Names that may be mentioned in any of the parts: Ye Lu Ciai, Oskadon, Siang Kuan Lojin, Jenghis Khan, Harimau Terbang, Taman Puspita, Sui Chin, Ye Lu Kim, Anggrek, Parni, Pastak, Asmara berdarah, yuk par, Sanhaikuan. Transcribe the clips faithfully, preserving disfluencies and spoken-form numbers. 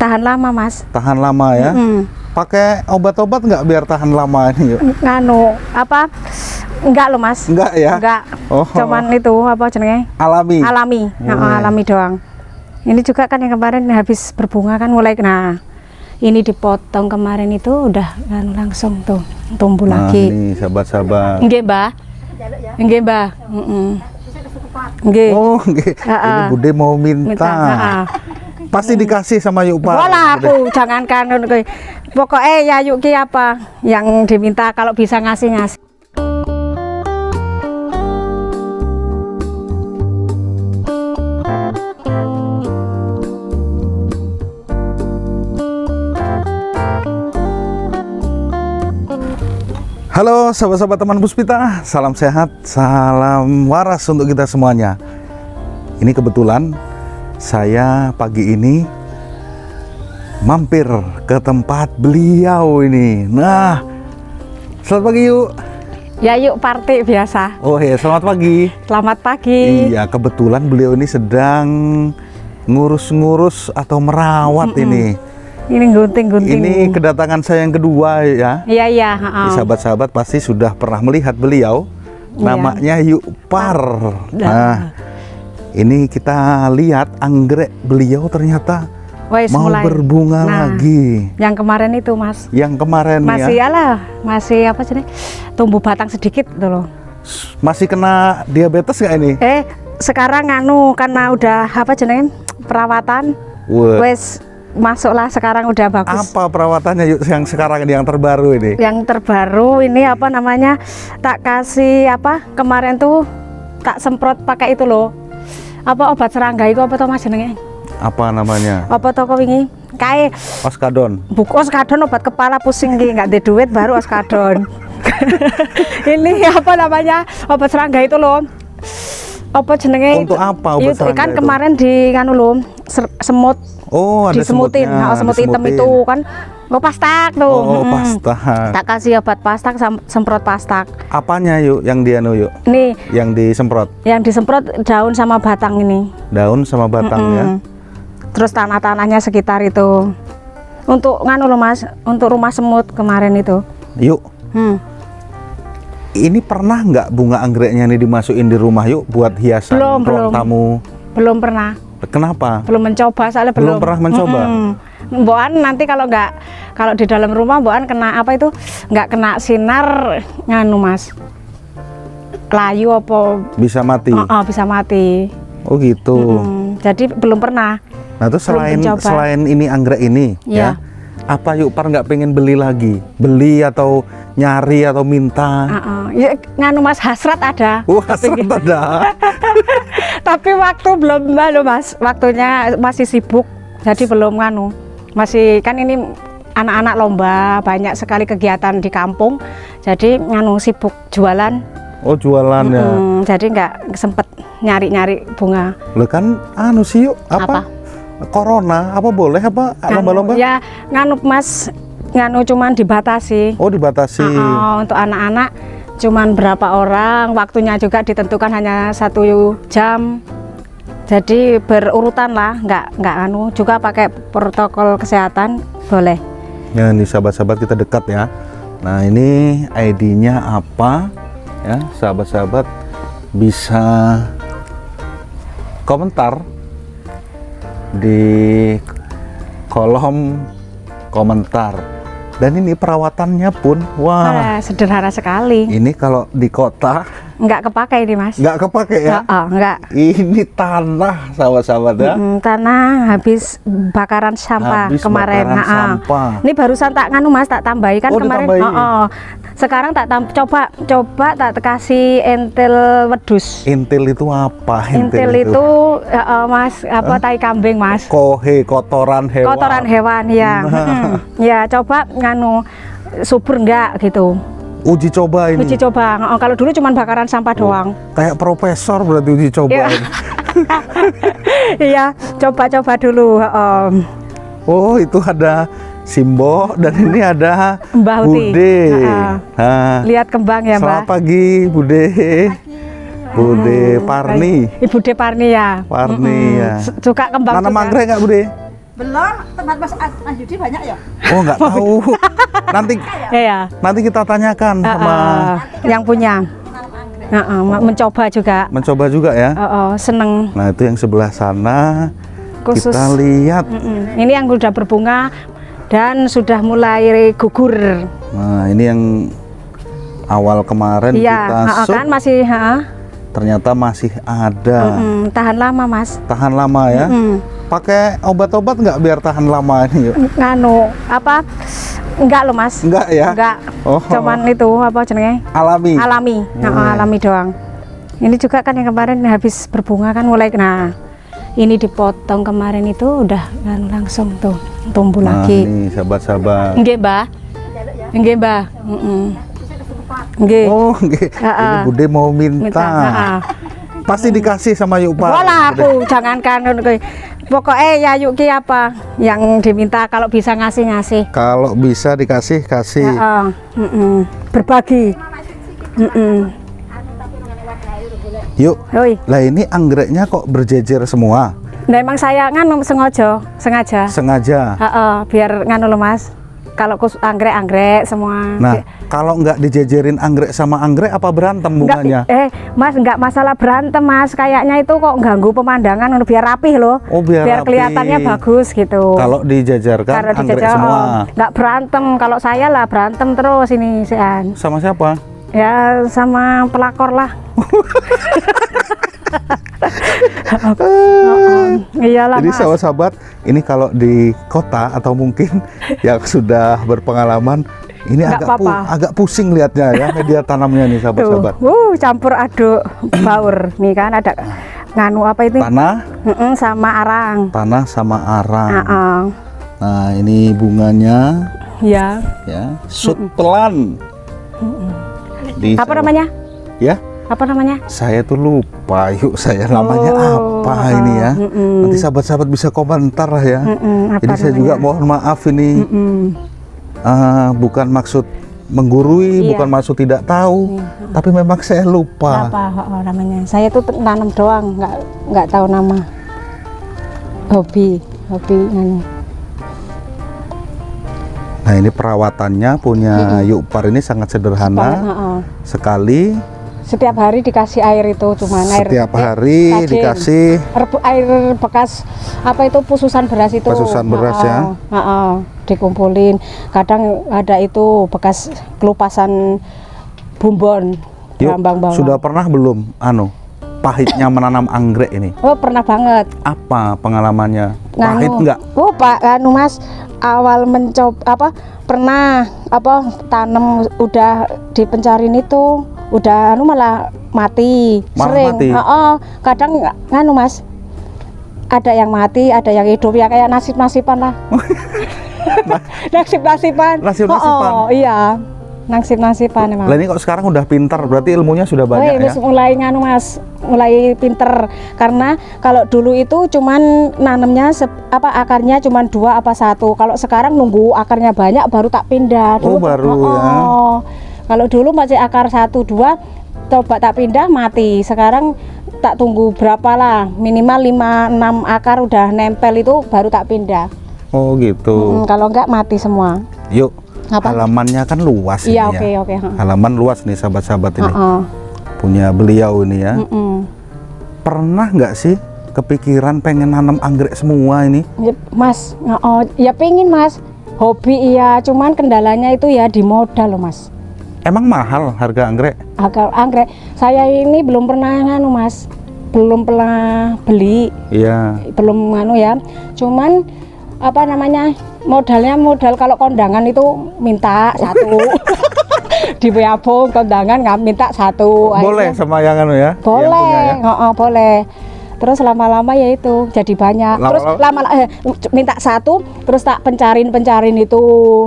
Tahan lama, Mas. Tahan lama ya. Mm-hmm. Pakai obat-obat nggak biar tahan lama ini? Nganu apa? Enggak loh, Mas. Enggak ya? Enggak. Oh. Cuman itu apa jenenge? Alami. Alami. Nah, oh, alami doang. Ini juga kan yang kemarin habis berbunga kan mulai, nah ini dipotong kemarin itu udah kan langsung tuh tumbuh nah, lagi. Ini sahabat-sahabat. Nggih, Mbak. Nggih, Mbak. Heeh. Nggih. Oh, nggih. Ini Bude mau minta. minta Pasti dikasih sama Yuk Pak. Walah aku jangankan pokoknya ya Yuk Ki apa yang diminta kalau bisa ngasih ngasih. Halo sahabat-sahabat Taman Puspita, salam sehat, salam waras untuk kita semuanya. Ini kebetulan saya pagi ini mampir ke tempat beliau ini. Nah, selamat pagi Yuk. Ya Yuk, party biasa. Oh ya, selamat pagi. Selamat pagi. Iya, kebetulan beliau ini sedang ngurus-ngurus atau merawat mm -mm. ini. Ini gunting-gunting. Ini kedatangan saya yang kedua ya. Iya iya. Sahabat-sahabat pasti sudah pernah melihat beliau. Ya. Namanya Yuk Par. Nah. Ini kita lihat anggrek beliau ternyata Wais, mau mulai berbunga nah, lagi. Yang kemarin itu Mas. Yang kemarin masih ya. Alah, masih apa sih? Tumbuh batang sedikit dulu. Masih kena diabetes nggak ini? Eh sekarang nganu karena udah apa jenengin perawatan. Wes masuklah sekarang udah bagus. Apa perawatannya Yuk yang sekarang ini yang terbaru ini? Yang terbaru ini apa namanya? Tak kasih apa kemarin tuh tak semprot pakai itu loh. Apa obat serangga itu apa toh Mas jenenge? Apa namanya? Apa toh kok wingi? Kae Oskadon. Buk Oskadon obat kepala pusing ki, enggak ada duit baru Oskadon. Ini apa namanya? Obat serangga itu loh. Apa jenenge? Untuk apa obat serangga? Kan itu? Kemarin di kan lho semut. Oh, ada disemutin. Nah, semut disemutin. Hitam itu kan oh, pastak tuh. Oh, hmm. pastak. Tak kasih obat pastak, semprot pastak. Apanya Yuk yang dianu Yuk? Nih. Yang disemprot. Yang disemprot daun sama batang ini. Daun sama batang hmm -hmm. ya. Terus tanah-tanahnya sekitar itu. Untuk nganu loh Mas, untuk rumah semut kemarin itu. Yuk. Hmm. Ini pernah nggak bunga anggreknya ini dimasukin di rumah Yuk buat hiasan belum, ruang belum. tamu? Belum pernah. Kenapa? Belum mencoba, soalnya belum, belum pernah mencoba. Hmm. Mboan nanti kalau nggak kalau di dalam rumah Mboan kena apa itu nggak kena sinar nganu Mas. Layu apa? Bisa mati. Oh, oh bisa mati. Oh gitu. Hmm, jadi belum pernah. Nah terus selain mencoba. selain ini anggrek ini ya. ya apa Yuk Par nggak pengen beli lagi? Beli atau nyari atau minta? Uh -uh. Ya, nganu Mas hasrat ada. Uh, hasrat tapi, ada. Tapi waktu belum belum Mas, waktunya masih sibuk, jadi belum nganu. Masih kan ini anak-anak lomba banyak sekali kegiatan di kampung, jadi nganu sibuk jualan. Oh jualan ya. Hmm, jadi nggak sempet nyari-nyari bunga. Loh kan anu sih Yuk apa? apa? Corona apa boleh apa lomba-lomba? Ya nganu Mas, nganu cuman dibatasi. Oh dibatasi. Oh, untuk anak-anak. Cuman berapa orang, waktunya juga ditentukan hanya satu jam, jadi berurutan lah, nggak nggak anu juga pakai protokol kesehatan boleh. Ya ini sahabat-sahabat kita dekat ya. Nah ini I D-nya apa ya sahabat-sahabat bisa komentar di kolom komentar. Dan ini perawatannya pun wah, wah sederhana sekali. Ini kalau di kota nggak kepakai ini Mas. Nggak kepakai ya? Oh, oh, nggak. Ini tanah sahabat-sahabat ya. Mm, tanah habis bakaran sampah habis kemarin. Bakaran nah, sampah. Ini barusan tak nganu Mas tak tambahi kan oh, kemarin. Oh, oh. Sekarang tak tam, coba coba tak kasih entil wedus. Entil itu apa? Entil, entil itu, itu uh, Mas apa huh? tai kambing Mas. Kohe kotoran hewan. Kotoran hewan ya. Nah. Hmm, ya coba nganu subur enggak gitu. Uji coba ini. Uji coba. Oh, kalau dulu cuman bakaran sampah oh, doang. Kayak profesor berarti uji coba. Iya, coba-coba dulu. Um. Oh, itu ada Simbo dan ini ada Mbak Bude. Uh, nah, lihat kembang ya, Mbak. Selamat pagi, Bude. Bude Parni. Ibu Bude Parni ya. Parni mm -hmm. ya. Suka kembang. Nanam anggrek enggak, Bude? Belum, tempat Mas Yudi banyak ya? Oh, nggak tahu. Nanti ya, nanti kita tanyakan uh, sama uh, yang punya. Uh, uh, oh. Mencoba juga. Mencoba juga ya? Uh, uh, seneng. Nah, itu yang sebelah sana. Khusus. Kita lihat. Uh, uh. Ini yang sudah berbunga dan sudah mulai gugur. Nah, ini yang awal kemarin ya, kita uh, uh, kan masih. Uh, Ternyata masih ada. Mm-mm, tahan lama, Mas. Tahan lama ya. Mm-mm. Pakai obat-obat nggak biar tahan lama ini? Nganu apa? Enggak loh, Mas. Enggak ya? Enggak. Oh. Cuman itu apa jenenge? Alami. Alami. Nah, oh, alami doang. Ini juga kan yang kemarin habis berbunga kan mulai. Nah, ini dipotong kemarin itu udah kan langsung tuh tumbuh nah, lagi. Ini sahabat-sahabat. Nggih, Mbah. Nggih, Mbah. Heeh. Nggih. Oh, nggih. Ini Bude mau minta. minta Pasti dikasih sama Yupa. Walah aku jangankan pokoknya ya Yuki apa yang diminta kalau bisa ngasih-ngasih. Kalau bisa dikasih kasih. Heeh. Uh, uh, uh. Berbagi. Heeh. Uh, uh. Yuk. Oi. Lah ini anggreknya kok berjejer semua? Nah, emang saya nganu sengaja, sengaja. Sengaja. Uh, uh, biar nganu loh, Mas. Kalau anggrek-anggrek semua. Nah, kalau nggak dijejerin anggrek sama anggrek apa berantem bunganya? Enggak, eh, Mas, nggak masalah berantem, Mas. Kayaknya itu kok ganggu pemandangan biar rapih loh. Oh, biar, biar kelihatannya bagus gitu. Kalau dijajarkan anggrek dijajar, semua. Oh, nggak berantem. Kalau saya lah berantem terus ini, Sian. Sama siapa? Ya, sama pelakor lah. Iyalah, jadi sahabat-sahabat ini kalau di kota atau mungkin yang sudah berpengalaman ini agak pu agak pusing lihatnya ya media tanamnya nih sahabat-sahabat. Uh, campur aduk baur nih kan ada nganu apa itu? Tanah sama arang. Tanah sama arang. Uh -uh. Nah ini bunganya. Ya. Ya. Shoot uh -uh. pelan. Uh -uh. Apa namanya? Ya. Apa namanya? Saya tuh lupa, yuk saya namanya oh, apa oh, ini ya. Mm -mm. Nanti sahabat-sahabat bisa komentar lah ya. Mm -mm, Jadi saya namanya? juga mohon maaf ini mm -mm. Uh, bukan maksud menggurui, iya. bukan maksud tidak tahu, iya. tapi memang saya lupa. Apa oh, oh, namanya? Saya tuh nanam doang, nggak nggak tahu nama. Hobi, hobi nanya. Nah ini perawatannya punya mm -mm. Yukpar ini sangat sederhana Sepan, oh, oh. sekali. Setiap hari dikasih air itu cuman air setiap hari tajin. dikasih Rebu, air bekas apa itu pususan beras itu pususan beras uh -uh. ya uh -uh. dikumpulin kadang ada itu bekas kelupasan bumbon rambang bawang. Sudah pernah belum anu pahitnya menanam anggrek ini? Oh pernah banget. Apa pengalamannya? Nganu. Pahit nggak? Oh Pak anu Mas awal mencoba apa pernah apa tanam udah dipencarin itu udah anu malah mati malah sering mati. Oh, oh, kadang nganu Mas ada yang mati ada yang hidup ya kayak nasib nasiban lah. nasib nasiban nasib nasiban oh, oh iya nasib nasiban emang. Lah ini kok sekarang udah pinter berarti ilmunya sudah banyak. Wih, ya mulai nganu Mas mulai pinter karena kalau dulu itu cuman nanamnya apa akarnya cuman dua apa satu kalau sekarang nunggu akarnya banyak baru tak pindah dulu. Oh baru oh, ya oh. Kalau dulu masih akar satu dua, coba tak pindah mati. Sekarang tak tunggu berapa lah, minimal lima enam akar udah nempel itu baru tak pindah. Oh gitu. Hmm, kalau enggak mati semua. Yuk. Apa? Halamannya kan luas. Iya oke oke. Halaman luas nih sahabat-sahabat ini. Uh-uh. Punya beliau ini ya. Uh-uh. Pernah nggak sih kepikiran pengen nanam anggrek semua ini? Mas, oh ya pengen Mas. Hobi iya, cuman kendalanya itu ya di modal loh Mas. Emang mahal harga anggrek? Harga anggrek, saya ini belum pernah nganu Mas, belum pernah beli. Iya. Belum nganu ya. Cuman apa namanya modalnya modal kalau kondangan itu minta satu di Beabong kondangan nggak minta satu. Boleh akhirnya. Sama yang anu ya? Boleh, yang punya, ya? Oh, oh, boleh. Terus lama-lama ya itu jadi banyak. Lama, terus lama eh, minta satu, terus tak pencarin pencarin itu.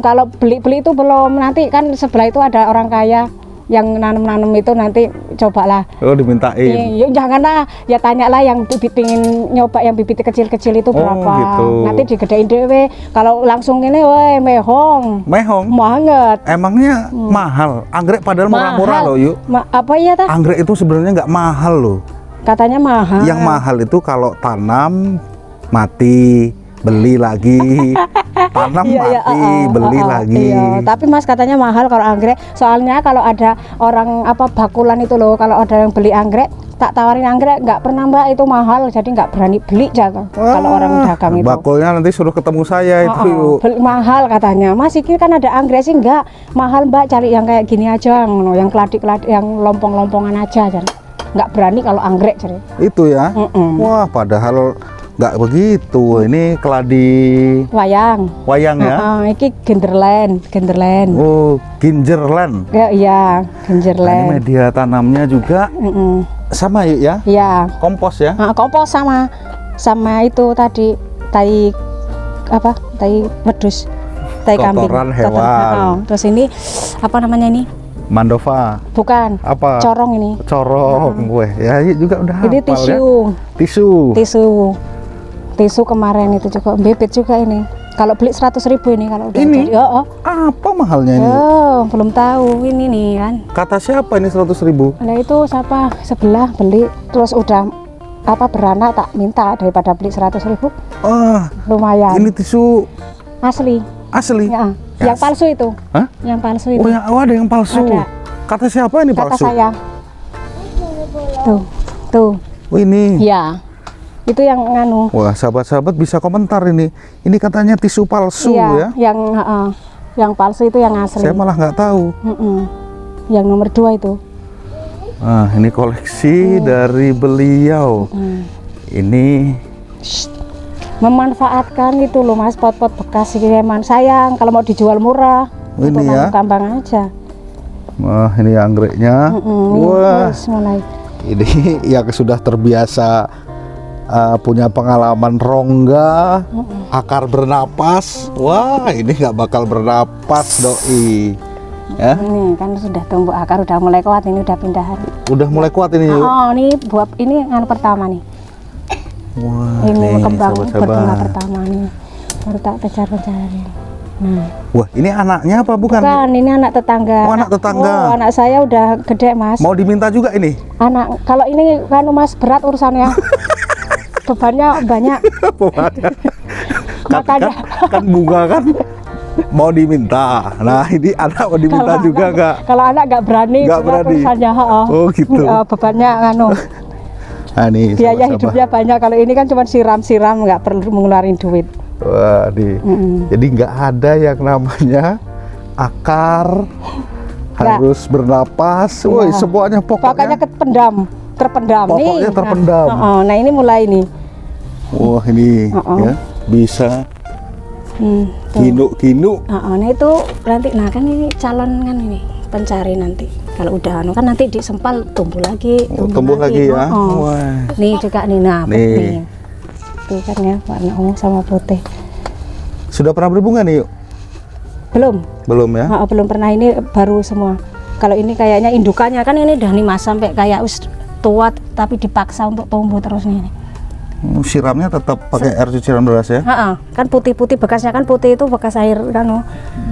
Kalau beli-beli itu belum nanti kan sebelah itu ada orang kaya yang nanam-nanam itu nanti cobalah. Oh dimintain. Ya, janganlah ya tanyalah yang bibit pingin nyoba yang bibit kecil-kecil itu berapa. Oh, gitu. Nanti digedein dewe. Kalau langsung ini weh mehong. Mehong. Banget. Emangnya hmm. mahal. Anggrek padahal murah-murah loh yuk. Ma apa ya ta? Anggrek itu sebenarnya nggak mahal loh. Katanya mahal. Yang mahal itu kalau tanam mati, beli lagi, tanam iya, mati, iya, uh, beli uh, uh, lagi. Iya. Tapi Mas katanya mahal kalau anggrek. Soalnya kalau ada orang apa bakulan itu loh, kalau ada yang beli anggrek, tak tawarin anggrek, nggak pernah Mbak, itu mahal, jadi nggak berani beli jaga. Ah, kalau orang dagang itu. Bakulnya nanti suruh ketemu saya oh, itu. Oh, beli, mahal katanya. Mas Iki kan ada anggrek sih nggak mahal Mbak, cari yang kayak gini aja, yang keladik-keladik, yang lompong-lompongan aja, jadi nggak berani kalau anggrek jadi. Itu ya. Mm -mm. Wah, padahal nggak begitu, ini keladi wayang wayang ya. Uh, uh, ini genderland genderland oh gingerland ya, iya gingerland. Nah, ini media tanamnya juga uh -uh. sama ya, ya kompos ya. Uh, kompos sama sama itu tadi tai apa tai wedus, tai kotoran kambing, hewan. Kotoran, oh. Terus ini apa namanya ini Mandova bukan apa corong ini corong gue uh -huh. ya juga udah ini hafal, tisu ya? tisu tisu tisu kemarin itu juga bibit juga ini. Kalau beli seratus ribu ini kalau udah ini. Jadi, oh, oh. Apa mahalnya ini? Oh, belum tahu ini nih kan. Kata siapa ini seratus ribu? Nah, itu siapa sebelah beli terus udah apa beranak tak minta daripada beli seratus ribu. Ah, lumayan. Ini tisu asli. Asli. Ya, yes. Yang palsu itu. Hah? Yang palsu itu. Oh, ya, oh ada yang palsu. Ada. Kata siapa ini palsu? Kata saya. Tuh. Tuh. Oh, ini. Iya. Itu yang nganu. Wah, sahabat-sahabat bisa komentar ini. Ini katanya tisu palsu iya, ya? Yang uh, yang palsu itu yang asli. Saya malah nggak tahu. Mm -mm. Yang nomor dua itu. Nah, ini koleksi mm. dari beliau. Mm. Ini Shh. memanfaatkan itu loh Mas, pot-pot bekas kiriman. Sayang kalau mau dijual murah. Ini untuk ya. Kambang aja. Wah, ini anggreknya. Mm -mm. Wah. Ini, ini yang sudah terbiasa. Uh, punya pengalaman rongga, uh-uh. akar bernapas. Wah, ini nggak bakal bernapas doi. Ya? Ini kan sudah tumbuh akar, udah mulai kuat ini, udah pindahan. Udah mulai kuat ini. Oh, oh ini buat ini yang pertama nih. Wah, ini kembang berbunga pertama nih. Baru tak kejar-kejarin. Nah. Wah, ini anaknya apa bukan? Bukan, ini anak tetangga. Oh, anak tetangga. Oh, anak saya udah gede, Mas. Mau diminta juga ini? Anak, kalau ini kan Mas berat urusannya. Bebannya banyak. Makanya kan, kan bunga kan mau diminta. Nah ini anak mau diminta kalo juga nggak? Kalau anak nggak berani. Nggak berani. Oh, oh gitu. Uh, bebannya anu. Nah, ini biaya sama -sama. hidupnya banyak. Kalau ini kan cuma siram-siram, nggak perlu mengeluarin duit. Wah, di. Mm-mm. Jadi nggak ada yang namanya akar harus nggak. bernapas. Woi, semuanya pokoknya, pokoknya kependam. terpendam pokoknya nih. terpendam nah, oh, oh. Nah ini mulai nih wah ini oh, oh. ya bisa ginu-ginu hmm, oh, oh. Nah itu nanti nah kan ini calon kan ini pencari nanti kalau udah anu kan nanti disempal tumbuh lagi tumbuh, oh, tumbuh lagi, lagi ya oh, oh. Nih juga nih nah nih. Tuh kan ya warna ungu sama putih. Sudah pernah berbunga nih yuk? Belum belum ya oh, oh, belum pernah, ini baru semua. Kalau ini kayaknya indukannya kan ini udah nih Mas sampai kayak tua tapi dipaksa untuk tumbuh terus nih. Siramnya tetap pakai air cucian beras ya? Ha-ha. Kan putih-putih bekasnya kan putih itu bekas air kan.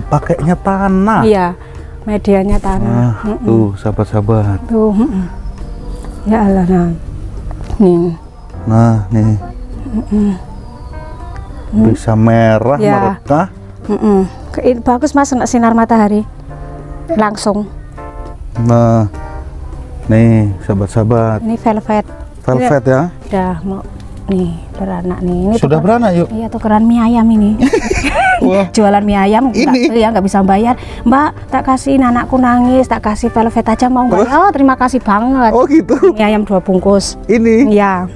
Pakainya tanah. Iya, medianya tanah. Nah, mm-mm. Tuh sahabat-sahabat. Tuh, mm-mm. ya Allah nah. Nih. Nah nih. Mm-mm. Bisa merah ya. Merekah. Mm-mm. Bagus Mas sinar matahari langsung. Nah. Nih sahabat-sahabat. Ini velvet. Velvet ya? Udah mau nih beranak nih. Ini sudah beranak yuk. Iya tukeran mie ayam ini. Jualan mie ayam. Ini ya nggak bisa bayar. Mbak tak kasih anakku nangis tak kasih velvet aja mau nggak? Oh terima kasih banget. Oh gitu. Mie ayam dua bungkus. Ini. Iya.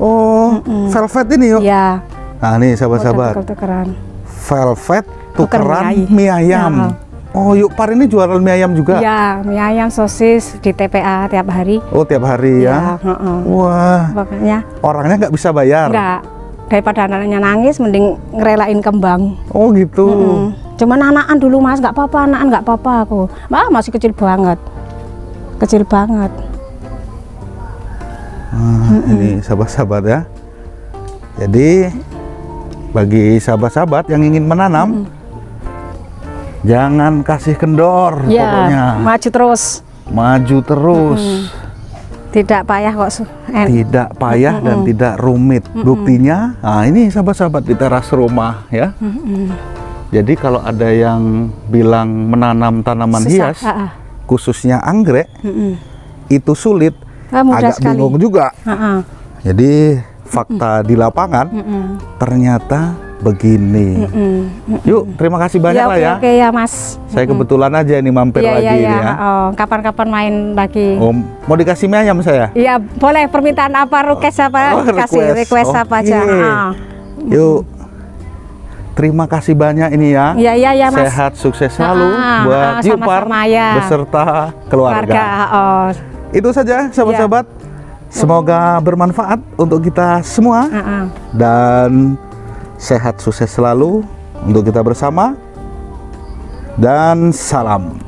Oh mm -mm. velvet ini yuk. Iya. Nah nih sahabat-sahabat. Oh, tuker-tukeran. Velvet tukeran tuker mie ayam. Mie ayam. Ya. Oh, yuk Par ini jualan mie ayam juga? Ya, mie ayam sosis di T P A tiap hari. Oh, tiap hari ya? ya. Uh-uh. Wah, makanya orangnya nggak bisa bayar? Nggak, daripada anaknya nangis mending ngerelain kembang. Oh gitu? Mm-mm. Cuman anakan dulu Mas, nggak apa-apa anakan nggak apa-apa aku. Wah, masih kecil banget, kecil banget. Ah, ini sahabat-sahabat ya. Jadi, bagi sahabat-sahabat yang ingin menanam, Mm-mm. jangan kasih kendor ya, pokoknya maju terus maju terus hmm. Tidak payah kok. Tidak payah mm -mm. dan tidak rumit. Mm -mm. Buktinya, nah ini sahabat-sahabat di teras rumah ya. Mm -mm. Jadi kalau ada yang bilang menanam tanaman Susah. hias, A -a. khususnya anggrek, mm -mm. itu sulit. Ah, mudah Agak sekali. bingung juga. A -a. Jadi fakta mm -mm. di lapangan mm -mm. ternyata begini. Mm -mm. Mm -mm. Yuk, terima kasih banyak ya, lah ya. Oke ya Mas. Saya kebetulan aja ini mampir ya, lagi ya. ya. ya. Oh, kapan-kapan main lagi. Om, mau dikasih mie ayam saya? Iya boleh. Permintaan apa? Request apa? Oh, Kasih request, request okay. apa aja. Oh. Yuk, terima kasih banyak ini ya. Iya iya ya, Mas. Sehat sukses selalu ah, buat ah, Jipar ya. beserta keluarga. keluarga. Oh. Itu saja sahabat-sahabat. Ya. Semoga bermanfaat untuk kita semua uh -uh. dan sehat sukses selalu untuk kita bersama, dan salam.